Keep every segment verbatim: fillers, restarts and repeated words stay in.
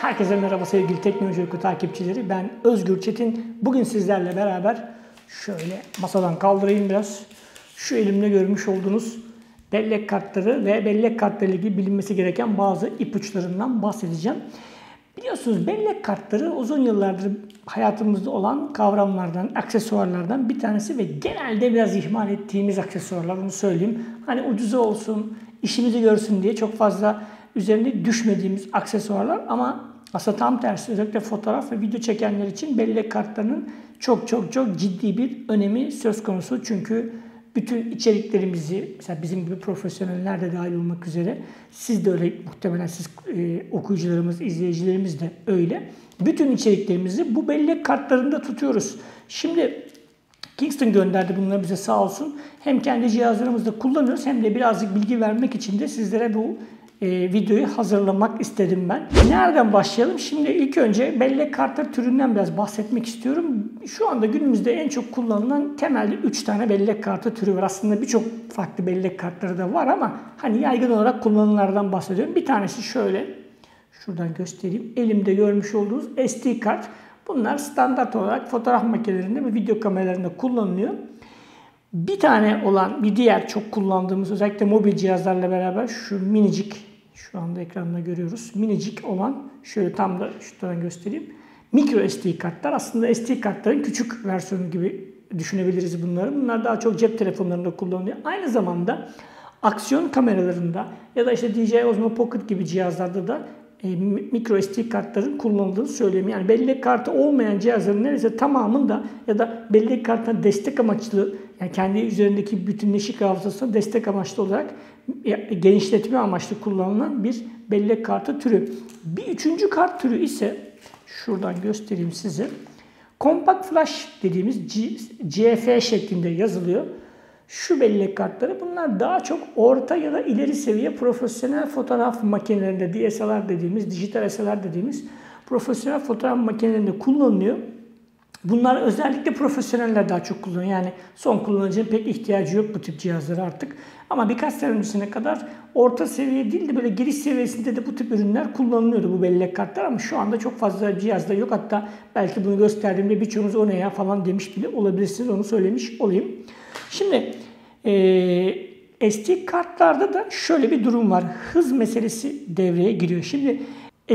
Herkese merhaba sevgili teknoloji oku takipçileri. Ben Özgür Çetin. Bugün sizlerle beraber şöyle masadan kaldırayım biraz. Şu elimde görmüş olduğunuz bellek kartları ve bellek kartları ile ilgili bilinmesi gereken bazı ipuçlarından bahsedeceğim. Biliyorsunuz bellek kartları uzun yıllardır hayatımızda olan kavramlardan, aksesuarlardan bir tanesi ve genelde biraz ihmal ettiğimiz aksesuarlar, onu söyleyeyim. Hani ucuza olsun, işimizi görsün diye çok fazla üzerinde düşmediğimiz aksesuarlar ama aslında tam tersi, özellikle fotoğraf ve video çekenler için bellek kartlarının çok çok çok ciddi bir önemi söz konusu. Çünkü bütün içeriklerimizi, mesela bizim gibi profesyoneller de dahil olmak üzere, siz de öyle muhtemelen, siz e, okuyucularımız, izleyicilerimiz de öyle. Bütün içeriklerimizi bu bellek kartlarında tutuyoruz. Şimdi Kingston gönderdi bunları bize, sağ olsun. Hem kendi cihazlarımızda kullanıyoruz hem de birazcık bilgi vermek için de sizlere bu e, videoyu hazırlamak istedim ben. Nereden başlayalım? Şimdi ilk önce bellek kartları türünden biraz bahsetmek istiyorum. Şu anda günümüzde en çok kullanılan temelde üç tane bellek kartı türü var. Aslında birçok farklı bellek kartları da var ama hani yaygın olarak kullanılanlardan bahsediyorum. Bir tanesi şöyle, şuradan göstereyim. Elimde görmüş olduğunuz S D kart. Bunlar standart olarak fotoğraf makinelerinde ve video kameralarında kullanılıyor. Bir tane olan, bir diğer çok kullandığımız, özellikle mobil cihazlarla beraber şu minicik, şu anda ekranda görüyoruz, minicik olan, şöyle tam da şuradan göstereyim, microSD kartlar. Aslında S D kartların küçük versiyonu gibi düşünebiliriz bunları. Bunlar daha çok cep telefonlarında kullanılıyor. Aynı zamanda aksiyon kameralarında ya da işte D J I Osmo Pocket gibi cihazlarda da E, microSD kartların kullanıldığını söyleyeyim. Yani bellek kartı olmayan cihazların neredeyse tamamında ya da bellek kartına destek amaçlı, yani kendi üzerindeki bütünleşik hafızasına destek amaçlı olarak e, genişletme amaçlı kullanılan bir bellek kartı türü. Bir üçüncü kart türü ise şuradan göstereyim size. Compact Flash dediğimiz C F şeklinde yazılıyor. Şu bellek kartları, bunlar daha çok orta ya da ileri seviye profesyonel fotoğraf makinelerinde, D S L R dediğimiz, dijital S L R dediğimiz profesyonel fotoğraf makinelerinde kullanılıyor. Bunlar özellikle profesyoneller daha çok kullanıyor. Yani son kullanıcının pek ihtiyacı yok bu tip cihazlara artık. Ama birkaç sene öncesine kadar orta seviye değil de böyle giriş seviyesinde de bu tip ürünler kullanılıyordu, bu bellek kartlar. Ama şu anda çok fazla cihazda yok. Hatta belki bunu gösterdiğimde birçoğunuz "o ne ya" falan demiş bile olabilirsiniz. Onu söylemiş olayım. Şimdi e, S D kartlarda da şöyle bir durum var. Hız meselesi devreye giriyor. Şimdi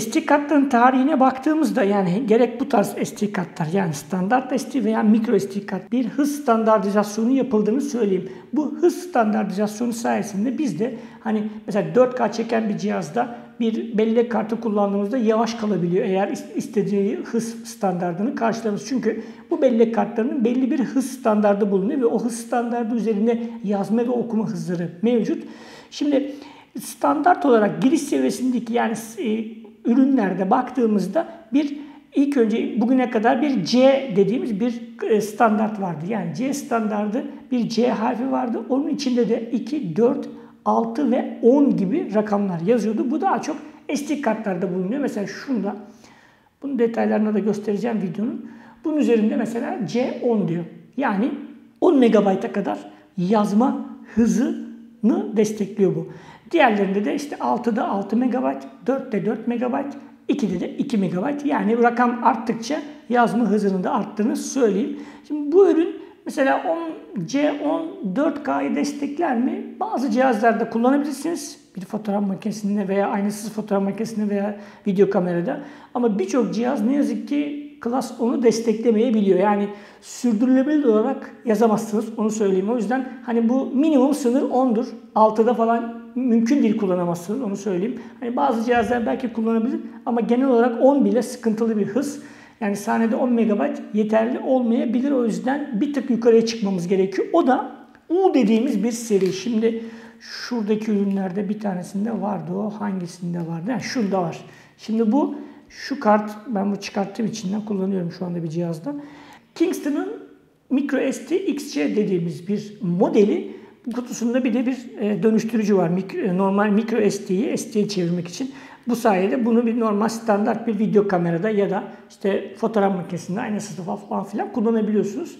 S D kartların tarihine baktığımızda, yani gerek bu tarz S D kartlar, yani standart S D veya microSD kart, bir hız standartizasyonu yapıldığını söyleyeyim. Bu hız standartizasyonu sayesinde biz de hani mesela dört K çeken bir cihazda bir bellek kartı kullandığımızda yavaş kalabiliyor eğer istediği hız standartını karşılamaz. Çünkü bu bellek kartlarının belli bir hız standardı bulunuyor ve o hız standardı üzerinde yazma ve okuma hızları mevcut. Şimdi standart olarak giriş seviyesindeki, yani e, ürünlerde baktığımızda bir ilk önce bugüne kadar bir C dediğimiz bir standart vardı. Yani C standardı, bir C harfi vardı. Onun içinde de iki, dört, altı ve on gibi rakamlar yazıyordu. Bu daha çok S D kartlarda bulunuyor. Mesela şunda, bunun detaylarını da göstereceğim videonun. Bunun üzerinde mesela C on diyor. Yani on megabayta kadar yazma hızını destekliyor bu. Diğerlerinde de işte altıda altı megabayt, dörtte dört megabayt, ikide de iki megabayt. Yani rakam arttıkça yazma hızının da arttığını söyleyeyim. Şimdi bu ürün mesela C on dört K'yı destekler mi? Bazı cihazlarda kullanabilirsiniz. Bir fotoğraf makinesinde veya aynasız fotoğraf makinesinde veya video kamerada. Ama birçok cihaz ne yazık ki Class onu desteklemeyebiliyor. Yani sürdürülebilir olarak yazamazsınız. Onu söyleyeyim. O yüzden hani bu minimum sınır on'dur. altıda falan mümkün değil, kullanamazsınız. Onu söyleyeyim. Hani bazı cihazlar belki kullanabilir ama genel olarak on bile sıkıntılı bir hız. Yani saniyede on megabayt yeterli olmayabilir. O yüzden bir tık yukarıya çıkmamız gerekiyor. O da U dediğimiz bir seri. Şimdi şuradaki ürünlerde bir tanesinde vardı o. Hangisinde vardı? Yani şunda var. Şimdi bu şu kart, ben bu çıkarttığım içinden kullanıyorum şu anda bir cihazda. Kingston'ın microSD X C dediğimiz bir modeli, kutusunda bir de bir dönüştürücü var. Normal microSD'yi S D'ye çevirmek için. Bu sayede bunu bir normal standart bir video kamerada ya da işte fotoğraf makinesinde aynasız falan filan kullanabiliyorsunuz.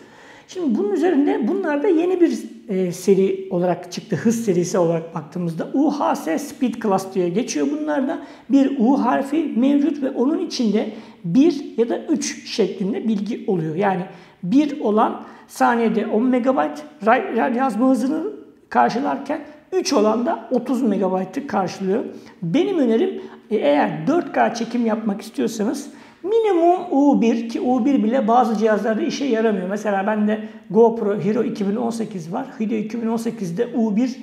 Şimdi bunun üzerinde, bunlarda yeni bir e, seri olarak çıktı. Hız serisi olarak baktığımızda U H S Speed Class diye geçiyor bunlarda. Bir U harfi mevcut ve onun içinde bir ya da üç şeklinde bilgi oluyor. Yani bir olan saniyede on megabayt yazma hızını karşılarken üç olan da otuz megabayt'ı karşılıyor. Benim önerim eğer dört K çekim yapmak istiyorsanız minimum U bir, ki U bir bile bazı cihazlarda işe yaramıyor. Mesela bende GoPro Hero iki bin on sekiz var. Hero iki bin on sekiz'de U bir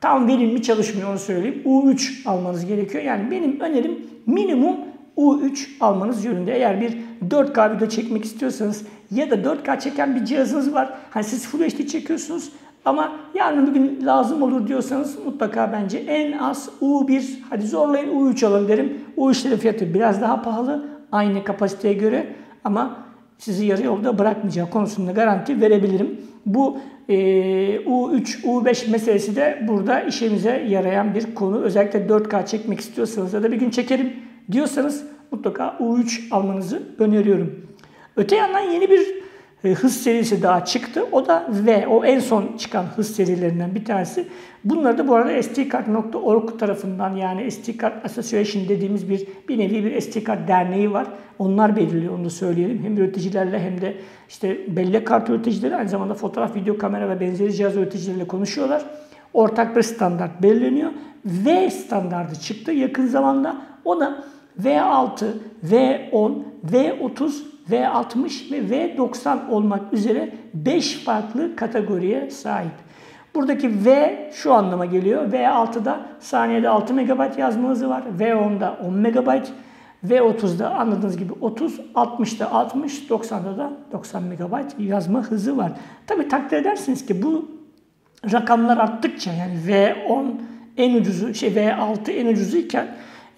tam verimli çalışmıyor, onu söyleyeyim. U üç almanız gerekiyor. Yani benim önerim minimum U üç almanız yönünde. Eğer bir dört K video çekmek istiyorsanız ya da dört K çeken bir cihazınız var. Hani siz Full H D çekiyorsunuz ama yarın bir gün lazım olur diyorsanız mutlaka bence en az U bir, hadi zorlayın U üç alın derim. U üç'lerin fiyatı biraz daha pahalı aynı kapasiteye göre ama sizi yarı yolda bırakmayacağı konusunda garanti verebilirim. Bu e, U üç U beş meselesi de burada işimize yarayan bir konu. Özellikle dört K çekmek istiyorsanız ya da bir gün çekerim diyorsanız mutlaka U üç almanızı öneriyorum. Öte yandan yeni bir hız serisi daha çıktı. O da V. O en son çıkan hız serilerinden bir tanesi. Bunları da bu arada S D Card nokta org tarafından, yani S D Card Association dediğimiz bir bir nevi bir S D Card derneği var. Onlar belirliyor, onu da söyleyelim. Hem üreticilerle hem de işte bellek kartı üreticileri, aynı zamanda fotoğraf, video, kamera ve benzeri cihaz üreticileriyle konuşuyorlar. Ortak bir standart belirleniyor. V standardı çıktı yakın zamanda. O da V altı, V on, V otuz, V altmış ve V doksan olmak üzere beş farklı kategoriye sahip. Buradaki V şu anlama geliyor. V altı'da saniyede altı megabayt yazma hızı var. V on'da on megabayt. V otuz'da anladığınız gibi otuz, altmış'da altmış, doksan'da da doksan megabayt yazma hızı var. Tabi takdir edersiniz ki bu rakamlar arttıkça, yani V on en ucuzu, şey V altı en ucuzu iken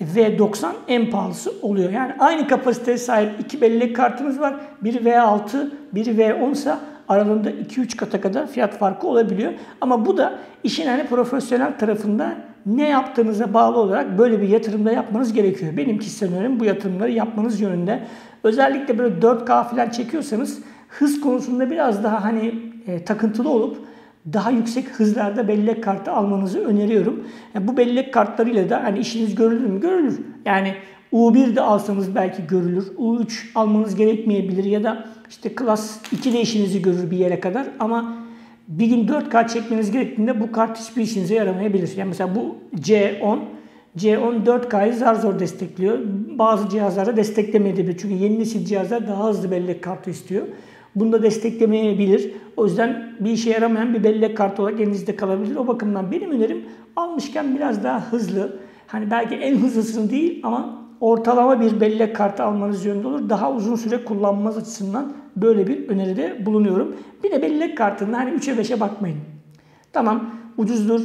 V doksan en pahalısı oluyor. Yani aynı kapasiteye sahip iki bellek kartımız var. Biri V altı, biri V on ise aralarında iki üç kata kadar fiyat farkı olabiliyor. Ama bu da işin hani profesyonel tarafında ne yaptığınıza bağlı olarak böyle bir yatırımda yapmanız gerekiyor. Benim kişisel önerim bu yatırımları yapmanız yönünde. Özellikle böyle dört K falan çekiyorsanız hız konusunda biraz daha hani e, takıntılı olup daha yüksek hızlarda bellek kartı almanızı öneriyorum. Yani bu bellek kartlarıyla da hani işiniz görülür mü? Görülür. Yani U bir de alsanız belki görülür. U üç almanız gerekmeyebilir ya da işte Class iki'de işinizi görür bir yere kadar ama bir gün dört K çekmeniz gerektiğinde bu kart hiçbir işinize yaramayabilir. Yani mesela bu C on, C on dört K'yı zar zor destekliyor. Bazı cihazlarda desteklemeyebilir. Çünkü yeni nesil cihazlar daha hızlı bellek kartı istiyor. Bunu da desteklemeyebilir. O yüzden bir işe yaramayan bir bellek kartı olarak elinizde kalabilir. O bakımdan benim önerim almışken biraz daha hızlı, hani belki en hızlısını değil ama ortalama bir bellek kartı almanız yönünde olur. Daha uzun süre kullanmanız açısından böyle bir öneride bulunuyorum. Bir de bellek kartında hani üçe beşe bakmayın. Tamam ucuzdur,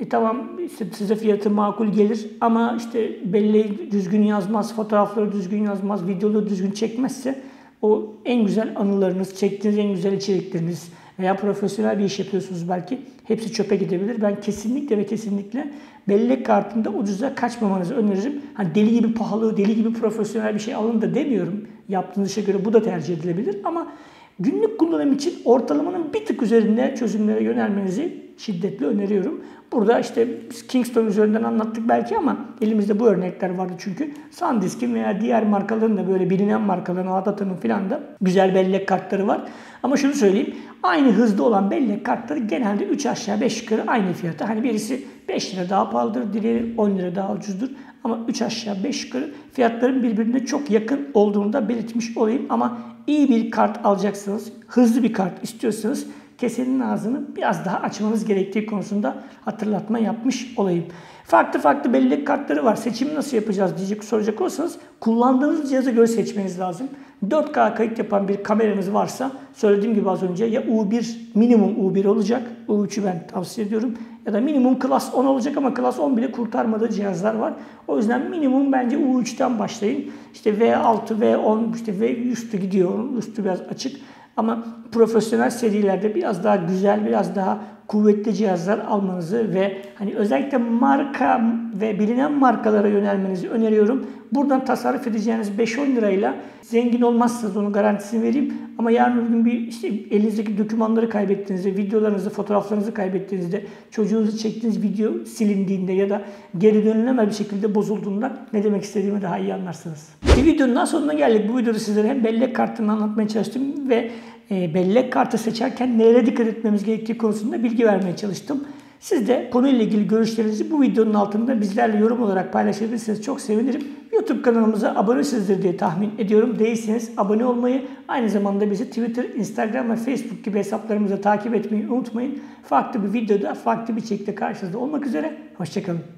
e tamam işte size fiyatı makul gelir ama işte belleği düzgün yazmaz, fotoğrafları düzgün yazmaz, videoları düzgün çekmezse o en güzel anılarınız, çektiğiniz en güzel içerikleriniz veya profesyonel bir iş yapıyorsunuz belki hepsi çöpe gidebilir. Ben kesinlikle ve kesinlikle bellek kartında ucuza kaçmamanızı öneririm. Hani deli gibi pahalı, deli gibi profesyonel bir şey alın da demiyorum. Yaptığınız işe göre bu da tercih edilebilir ama günlük kullanım için ortalamanın bir tık üzerinde çözümlere yönelmenizi şiddetle öneriyorum. Burada işte biz Kingston üzerinden anlattık belki ama elimizde bu örnekler vardı çünkü. SanDisk'in veya diğer markaların da böyle bilinen markaların, Adata'nın filan da güzel bellek kartları var. Ama şunu söyleyeyim. Aynı hızda olan bellek kartları genelde üç aşağı beş yukarı aynı fiyata. Hani birisi beş lira daha pahalıdır, diğeri on lira daha ucuzdur. Ama üç aşağı beş yukarı fiyatların birbirine çok yakın olduğunu da belirtmiş olayım. Ama iyi bir kart alacaksanız, hızlı bir kart istiyorsanız kesenin ağzını biraz daha açmanız gerektiği konusunda hatırlatma yapmış olayım. Farklı farklı bellek kartları var. Seçimi nasıl yapacağız diyecek soracak olursanız kullandığınız cihaza göre seçmeniz lazım. dört K kayıt yapan bir kameranız varsa söylediğim gibi az önce ya U bir minimum U bir olacak. U üç'ü ben tavsiye ediyorum. Ya da minimum Class on olacak ama Class on bile kurtarmadığı cihazlar var. O yüzden minimum bence U üç'ten başlayın. İşte V altı, V on, işte V üstü gidiyor. Üstü biraz açık. Ama profesyonel serilerde biraz daha güzel, biraz daha kuvvetli cihazlar almanızı ve hani özellikle marka ve bilinen markalara yönelmenizi öneriyorum. Buradan tasarruf edeceğiniz beş on lirayla zengin olmazsınız, onun garantisini vereyim. Ama yarın bir gün bir işte elinizdeki dokümanları kaybettiğinizde, videolarınızı, fotoğraflarınızı kaybettiğinizde, çocuğunuzu çektiğiniz video silindiğinde ya da geri dönülemez bir şekilde bozulduğunda ne demek istediğimi daha iyi anlarsınız. Bir videonun daha sonuna geldik. Bu videoda sizlere hem bellek kartını anlatmaya çalıştım ve bellek kartı seçerken nelere dikkat etmemiz gerektiği konusunda bilgi vermeye çalıştım. Siz de konuyla ilgili görüşlerinizi bu videonun altında bizlerle yorum olarak paylaşabilirseniz çok sevinirim. YouTube kanalımıza abonesinizdir diye tahmin ediyorum. Değilseniz abone olmayı, aynı zamanda bizi Twitter, Instagram ve Facebook gibi hesaplarımıza takip etmeyi unutmayın. Farklı bir videoda, farklı bir çekte karşınızda olmak üzere. Hoşçakalın.